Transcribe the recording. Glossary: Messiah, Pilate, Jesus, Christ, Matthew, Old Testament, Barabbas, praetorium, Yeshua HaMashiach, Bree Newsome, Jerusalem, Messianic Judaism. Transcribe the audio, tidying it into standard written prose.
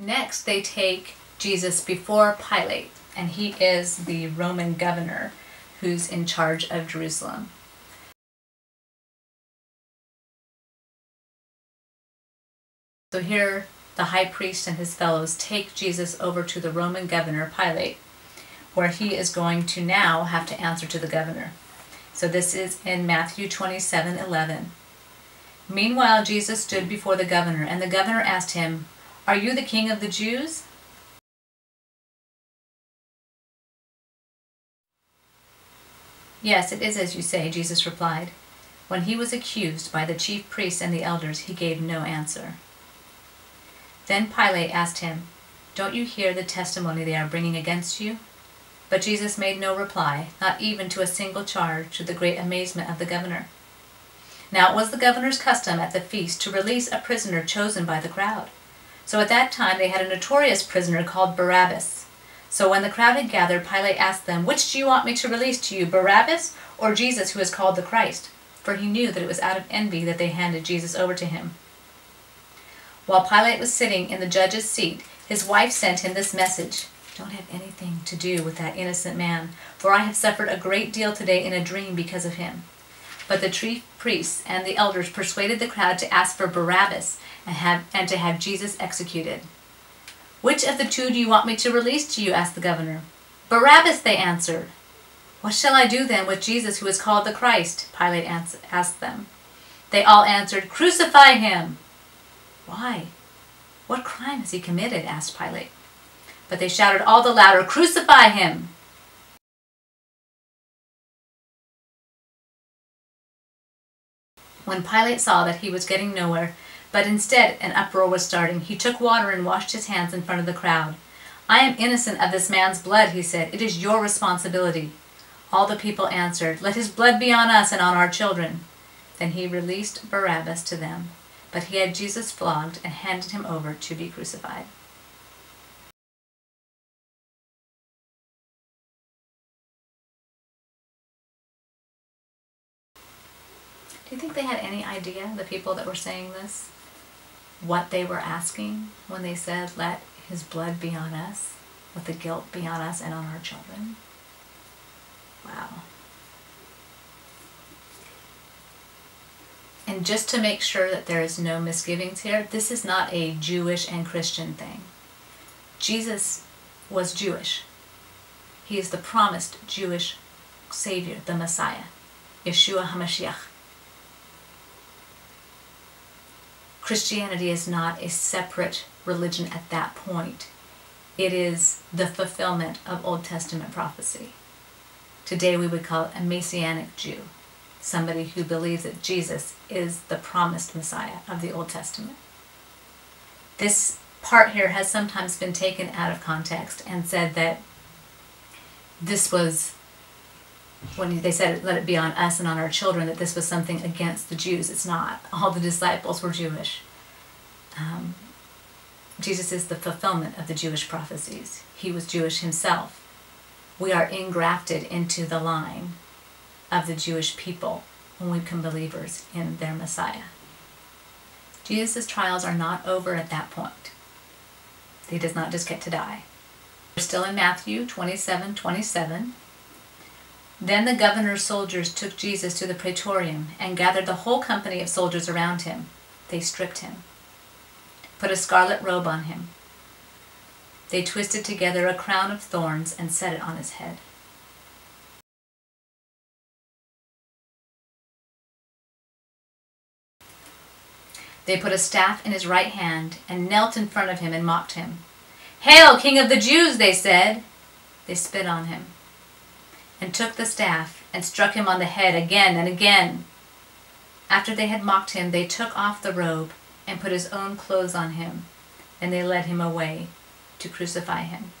Next, they take Jesus before Pilate, and he is the Roman governor who's in charge of Jerusalem. So here, the high priest and his fellows take Jesus over to the Roman governor, Pilate, where he is going to now have to answer to the governor. So this is in Matthew 27:11. Meanwhile, Jesus stood before the governor, and the governor asked him, "Are you the king of the Jews?" "Yes, it is as you say," Jesus replied. When he was accused by the chief priests and the elders, he gave no answer. Then Pilate asked him, "Don't you hear the testimony they are bringing against you?" But Jesus made no reply, not even to a single charge, to the great amazement of the governor. Now it was the governor's custom at the feast to release a prisoner chosen by the crowd. So at that time they had a notorious prisoner called Barabbas. So when the crowd had gathered, Pilate asked them, "Which do you want me to release to you, Barabbas or Jesus who is called the Christ?" For he knew that it was out of envy that they handed Jesus over to him. While Pilate was sitting in the judge's seat, his wife sent him this message, "Don't have anything to do with that innocent man, for I have suffered a great deal today in a dream because of him." But the chief priests and the elders persuaded the crowd to ask for Barabbas and to have Jesus executed. "Which of the two do you want me to release to you?" asked the governor. "Barabbas," they answered. "What shall I do then with Jesus who is called the Christ?" Pilate asked them. They all answered, "Crucify him!" "Why? What crime has he committed?" asked Pilate. But they shouted all the louder, "Crucify him!" When Pilate saw that he was getting nowhere, but instead an uproar was starting, he took water and washed his hands in front of the crowd. "I am innocent of this man's blood," he said. "It is your responsibility." All the people answered, "Let his blood be on us and on our children." Then he released Barabbas to them, but he had Jesus flogged and handed him over to be crucified. Do you think they had any idea, the people that were saying this, what they were asking when they said, "Let his blood be on us, let the guilt be on us and on our children"? Wow. And just to make sure that there is no misgivings here, this is not a Jewish and Christian thing. Jesus was Jewish. He is the promised Jewish Savior, the Messiah, Yeshua HaMashiach. Christianity is not a separate religion at that point. It is the fulfillment of Old Testament prophecy. Today we would call it a Messianic Jew, somebody who believes that Jesus is the promised Messiah of the Old Testament. This part here has sometimes been taken out of context and said that this was, when they said, "Let it be on us and on our children," that this was something against the Jews. It's not. All the disciples were Jewish. Jesus is the fulfillment of the Jewish prophecies. He was Jewish himself. We are engrafted into the line of the Jewish people when we become believers in their Messiah. Jesus' trials are not over at that point. He does not just get to die. We're still in Matthew 27:27. Then the governor's soldiers took Jesus to the praetorium and gathered the whole company of soldiers around him. They stripped him, put a scarlet robe on him. They twisted together a crown of thorns and set it on his head. They put a staff in his right hand and knelt in front of him and mocked him. "Hail, King of the Jews," they said. They spit on him and took the staff and struck him on the head again and again. After they had mocked him, they took off the robe and put his own clothes on him, and they led him away to crucify him.